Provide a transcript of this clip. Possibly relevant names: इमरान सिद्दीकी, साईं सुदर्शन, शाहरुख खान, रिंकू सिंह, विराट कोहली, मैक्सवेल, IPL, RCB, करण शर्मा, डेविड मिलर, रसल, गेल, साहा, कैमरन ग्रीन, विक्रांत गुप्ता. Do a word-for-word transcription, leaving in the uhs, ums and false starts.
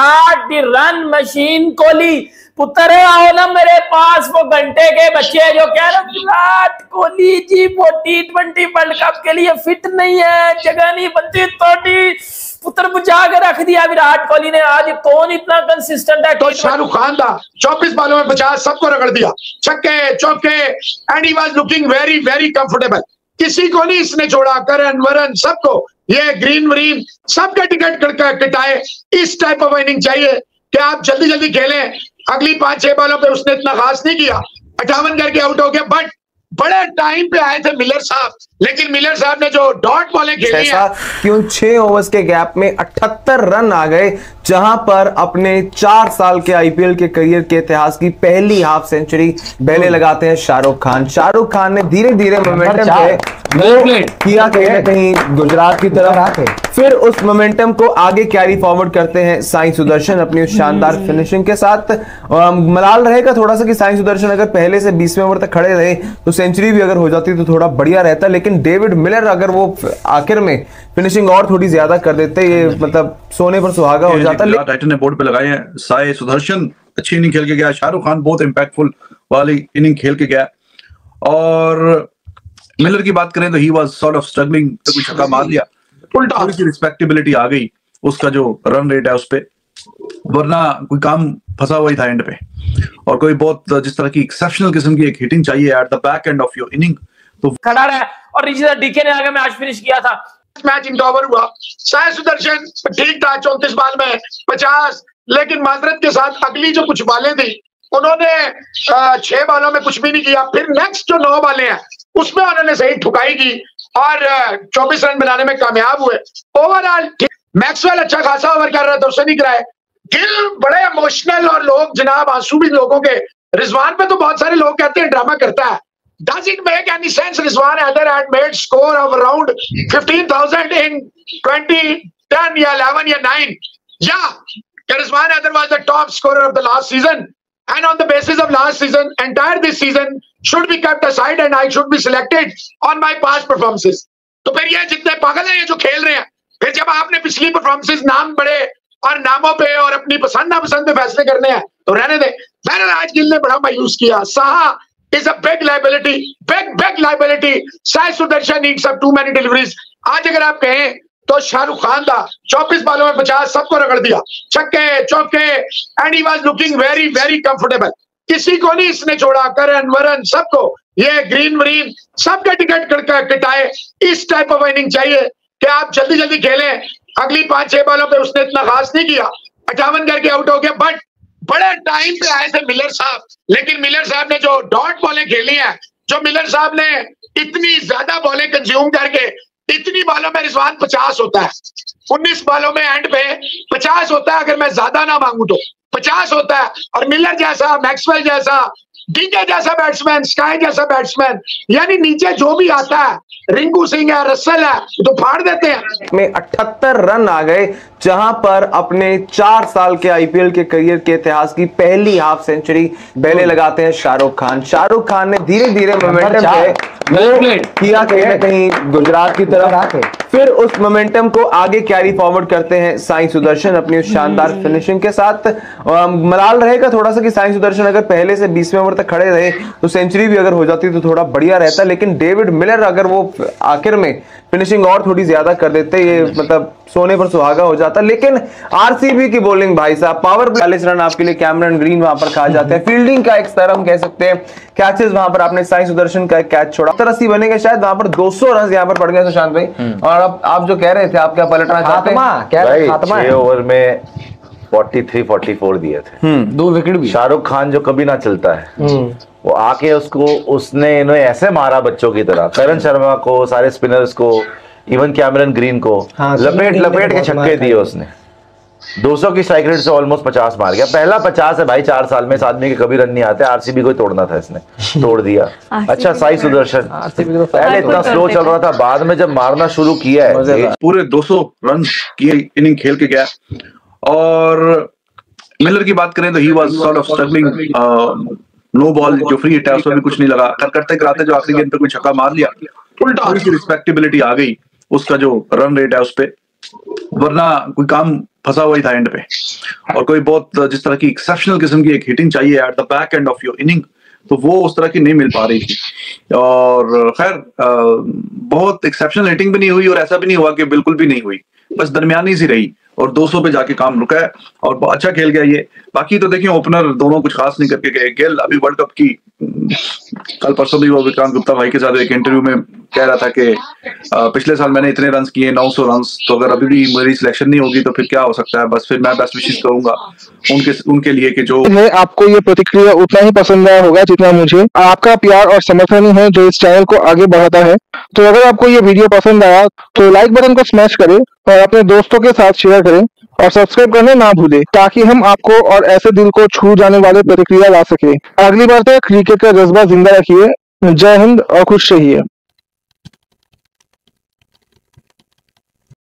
Start the run machine Kohli. पुत्र आओ ना मेरे पास, वो घंटे के बच्चे जो कह रहे विराट कोहली जी वो टी ट्वेंटी वर्ल्ड कप के लिए फिट नहीं है, जगह नहीं बनती। थोड़ी पुत्र बुझा के रख दिया विराट कोहली ने। आज कौन इतना कंसिस्टेंट है? तो शाहरुख खान था, चौबीस बालों में पचास सबको रगड़ दिया, छक्के चौके, and he was looking very very comfortable. किसी को नहीं इसने छोड़ा, करण वरण सबको, ये ग्रीन वरीन सबके टिकट कटाए। इस टाइप ऑफ इनिंग चाहिए कि आप जल्दी जल्दी खेलें। अगली पांच छह बॉलों पे उसने इतना खास नहीं किया, अट्ठावन करके आउट हो गया। बट बड़े टाइम पे आए थे मिलर साहब, लेकिन मिलर साहब ने जो डॉट बॉलें खेली हैं कि उन छह ओवर्स के गैप में अठहत्तर रन आ गए, जहां पर अपने चार साल के आईपीएल के करियर के इतिहास की पहली हाफ सेंचुरी पहले लगाते हैं शाहरुख खान। शाहरुख खान ने धीरे धीरे मोमेंटम पे किया, कहीं कहीं गुजरात की तरफ, फिर उस मोमेंटम को आगे कैरी फॉरवर्ड करते हैं साईं सुदर्शन अपनी उस शानदार फिनिशिंग के साथ। मलाल रहेगा थोड़ा सा कि साईं सुदर्शन अगर पहले से बीसवें ओवर तक खड़े रहे तो सेंचुरी भी अगर हो जाती तो थोड़ा बढ़िया रहता, लेकिन डेविड मिलर अगर वो आखिर में फिनिशिंग और थोड़ी ज्यादा कर देते, ये मतलब सोने पर सुहागा हो जाता। टाइटन ने बोर्ड पे लगाए हैं, साईं सुदर्शन अच्छी इनिंग खेल के गया, शाहरुख खान बहुत इंपैक्टफुल वाली इनिंग खेल के गया। और मिलर की बात करें तो he was sort of struggling, कुछ छक्का मार दिया, उल्टा उसकी रिस्पेक्टेबिलिटी आ गई उसका जो रन रेट है उस पर, वरना कोई काम फंसा हुआ ही था एंड पे। और कोई बहुत जिस तरह की एक्सेप्शनल किस्म की एक हिटिंग चाहिए at the back end of your inning, तो खड़ा रहा। और रिजल्ट डीके ने आगे मैच फिनिश किया था, मैच इन ओवर हुआ। साईं सुदर्शन ठीक था, चौंतीस बॉल में पचास, लेकिन माजरत के साथ अगली जो कुछ बॉलें थी उन्होंने छह बॉलों में कुछ भी नहीं किया। फिर नेक्स्ट जो नौ बॉलें हैं उसमें उन्होंने सही ठुकाई की और चौबीस रन बनाने में कामयाब हुए। ओवरऑल मैक्सवेल अच्छा खासा ओवर कर रहा था, उससे नहीं कराए। गेल बड़े इमोशनल, और लोग जनाब आंसू भी लोगों के। रिजवान पे तो बहुत सारे लोग कहते हैं ड्रामा करता है, does it make any sense? Rizwan other had made score of around fifteen thousand in twenty ten या इलेवन या नाइन, या Rizwan other was the top scorer of the last season, and on the basis of last season entire this season should be kept aside and I should be selected on my past performances. तो फिर ये जितने पागल हैं ये जो खेल रहे हैं, फिर जब आपने पिछली परफॉर्मेंसेस नाम बड़े और नामों पे और अपनी पसंद नापसंद पे फैसले करने हैं तो रहने दे। बहरहाल आज गिल ने बड़ा मायूस किया। साहा is a big liability, big big liability. साईं सुदर्शन needs up too many deliveries. आज अगर आप कहें तो शाहरुख खान था, चौबीस बॉलों में पचास सबको रगड़ दिया, छक्के चौके, and he was looking very very comfortable. किसी को नहीं इसने छोड़ा, करण वरण सबको, ये ग्रीन वरीन सबके टिकट कटाए। इस टाइप ऑफ इनिंग चाहिए कि आप जल्दी जल्दी खेलें। अगली पांच छह बॉलों पे उसने इतना खास नहीं किया, अट्ठावन करके आउट हो गया। बट बड़े टाइम पे आए थे मिलर साहब, लेकिन मिलर साहब ने जो डॉट बॉलें खेली हैं, जो मिलर साहब ने इतनी ज्यादा बॉलें कंज्यूम करके, इतनी बॉलों में रिजवान पचास होता है, उन्नीस बॉलों में एंड पे पचास होता है, अगर मैं ज्यादा ना मांगू तो पचास होता है। और मिलर जैसा, मैक्सवेल जैसा, डीके जैसा बैट्समैन, स्काई जैसा बैट्समैन, यानी नीचे जो भी आता है, रिंकू सिंह है, रसल है, तो फाड़ देते हैं। में अठहत्तर रन आ गए, जहां पर अपने चार साल के आईपीएल के करियर के इतिहास की पहली हाफ सेंचुरी पहले लगाते हैं शाहरुख खान। शाहरुख खान ने धीरे धीरे मोमेंटम पे किया, कहीं कहीं गुजरात की तरफ, फिर उस मोमेंटम को आगे कैरी फॉरवर्ड करते हैं साईं सुदर्शन अपनी उस शानदार फिनिशिंग के साथ। मलाल रहेगा थोड़ा सा कि साईं सुदर्शन अगर पहले से बीसवें ओवर तक खड़े रहे तो सेंचुरी भी अगर हो जाती तो थोड़ा बढ़िया रहता, लेकिन डेविड मिलर अगर वो आखिर में फिनिशिंग और थोड़ी ज्यादा कर देते, ये मतलब सोने पर सुहागा हो जाता। लेकिन आरसीबी की बॉलिंग भाई साहब, पावर प्ले चालीस रन आपके लिए कैमरन ग्रीन वहां पर खा जाते हैं। फील्डिंग का एक स्तर हम कह सकते हैं, कैचेस वहां पर आपने साईं सुदर्शन का कैच छोड़ा, सत्तर अस्सी बनेगा शायद, वहां पर दो सौ रन यहाँ पर पड़ गए सुशांत भाई। और आप, आप जो कह रहे थे, आप क्या पलटना चाहते हैं? छह ओवर में तैंतालीस चौवालीस दिए थे, दो विकेट भी। शाहरुख खान जो कभी ना चलता है, वो आके उसको उसने इन्होंने ऐसे मारा बच्चों की तरह, करण शर्मा को, सारे स्पिनर्स को, इवन कैमरन ग्रीन को, हाँ, लपेट लपेट के छक्के दिए उसने। दो सौ की स्ट्राइक रेट से ऑलमोस्ट पचास मार गया, पहला पचास है भाई, चार साल में इस आदमी के कभी रन नहीं आते। आरसीबी को तोड़ना था, इसने तोड़ दिया। अच्छा साईं सुदर्शन पहले इतना स्लो चल रहा था, बाद में जब मारना शुरू किया है, पूरे दो सौ रन की इनिंग खेल के गया। और मिलर की बात करें तो he was sort of struggling, no ball जो फ्री हिट है उसमें भी कुछ नहीं लगा, करते कराते जो आखिरी गेंद पे कोई छक्का मार लिया, उल्टा रिस्पेक्टेबिलिटी आ गई उसका जो रन रेट है उस पर, वरना कोई काम फंसा हुआ ही था एंड पे, और कोई बहुत जिस तरह की एक्सेप्शनल किस्म की एक हिटिंग चाहिए at the back end of your inning, तो वो उस तरह की नहीं मिल पा रही थी। और खैर बहुत एक्सेप्शनल हिटिंग भी नहीं हुई और ऐसा भी नहीं हुआ कि बिल्कुल भी नहीं हुई, बस दरमियानी सी रही और दो सौ पे जाके काम रुका है और अच्छा खेल गया ये। बाकी तो देखिए ओपनर दोनों कुछ खास नहीं करके गए। गेल अभी वर्ल्ड कप की, कल परसों भी वो विक्रांत गुप्ता भाई के साथ एक इंटरव्यू में कह रहा था कि पिछले साल मैंने इतने रन किए नौ सौ रन, तो अगर अभी भी मेरी सिलेक्शन नहीं होगी तो फिर क्या हो सकता है। बस फिर मैं बेस्ट विशेष करूंगा उनके उनके लिए कि जो है। आपको ये प्रतिक्रिया उतना ही पसंद आया होगा जितना मुझे। आपका प्यार और समर्थन है जो इस चैनल को आगे बढ़ाता है। तो अगर आपको ये वीडियो पसंद आया तो लाइक बटन को स्मैश करें और अपने दोस्तों के साथ शेयर करें और सब्सक्राइब करना ना भूलें, ताकि हम आपको और ऐसे दिल को छू जाने वाले प्रतिक्रिया ला सके। अगली बार तक क्रिकेट का जज्बा जिंदा रखिए। जय हिंद और खुश रहिए।